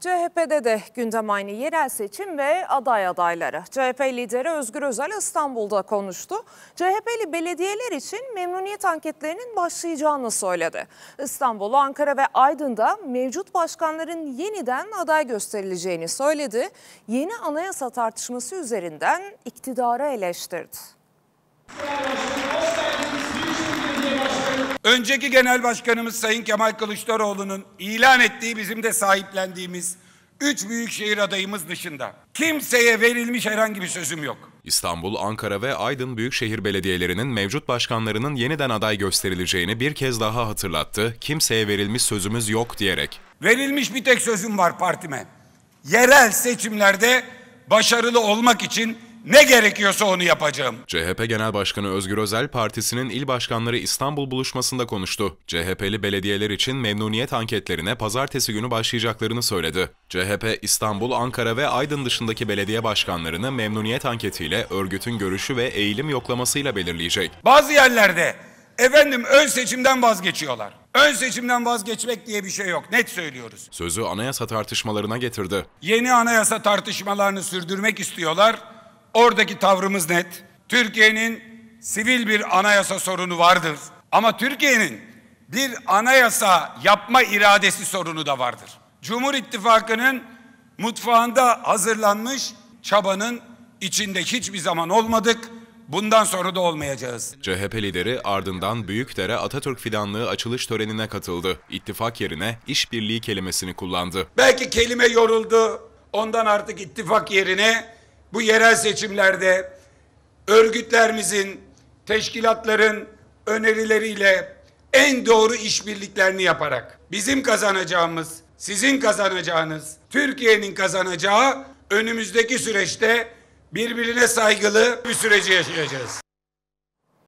CHP'de de gündem aynı, yerel seçim ve aday adayları. CHP lideri Özgür Özel İstanbul'da konuştu. CHP'li belediyeler için memnuniyet anketlerinin başlayacağını söyledi. İstanbul, Ankara ve Aydın'da mevcut başkanların yeniden aday gösterileceğini söyledi. Yeni anayasa tartışması üzerinden iktidarı eleştirdi. Önceki Genel Başkanımız Sayın Kemal Kılıçdaroğlu'nun ilan ettiği, bizim de sahiplendiğimiz 3 büyükşehir adayımız dışında kimseye verilmiş herhangi bir sözüm yok. İstanbul, Ankara ve Aydın Büyükşehir Belediyelerinin mevcut başkanlarının yeniden aday gösterileceğini bir kez daha hatırlattı. Kimseye verilmiş sözümüz yok diyerek. Verilmiş bir tek sözüm var partime. Yerel seçimlerde başarılı olmak için ne gerekiyorsa onu yapacağım. CHP Genel Başkanı Özgür Özel partisinin il başkanları İstanbul buluşmasında konuştu. CHP'li belediyeler için memnuniyet anketlerine pazartesi günü başlayacaklarını söyledi. CHP İstanbul, Ankara ve Aydın dışındaki belediye başkanlarını memnuniyet anketiyle, örgütün görüşü ve eğilim yoklamasıyla belirleyecek. Bazı yerlerde efendim ön seçimden vazgeçiyorlar. Ön seçimden vazgeçmek diye bir şey yok. Net söylüyoruz. Sözü anayasa tartışmalarına getirdi. Yeni anayasa tartışmalarını sürdürmek istiyorlar. Oradaki tavrımız net. Türkiye'nin sivil bir anayasa sorunu vardır. Ama Türkiye'nin bir anayasa yapma iradesi sorunu da vardır. Cumhur İttifakı'nın mutfağında hazırlanmış çabanın içinde hiçbir zaman olmadık. Bundan sonra da olmayacağız. CHP lideri ardından Büyükdere Atatürk fidanlığı açılış törenine katıldı. İttifak yerine işbirliği kelimesini kullandı. Belki kelime yoruldu. Ondan artık ittifak yerine bu yerel seçimlerde örgütlerimizin, teşkilatların önerileriyle en doğru işbirliklerini yaparak bizim kazanacağımız, sizin kazanacağınız, Türkiye'nin kazanacağı önümüzdeki süreçte birbirine saygılı bir süreci yaşayacağız.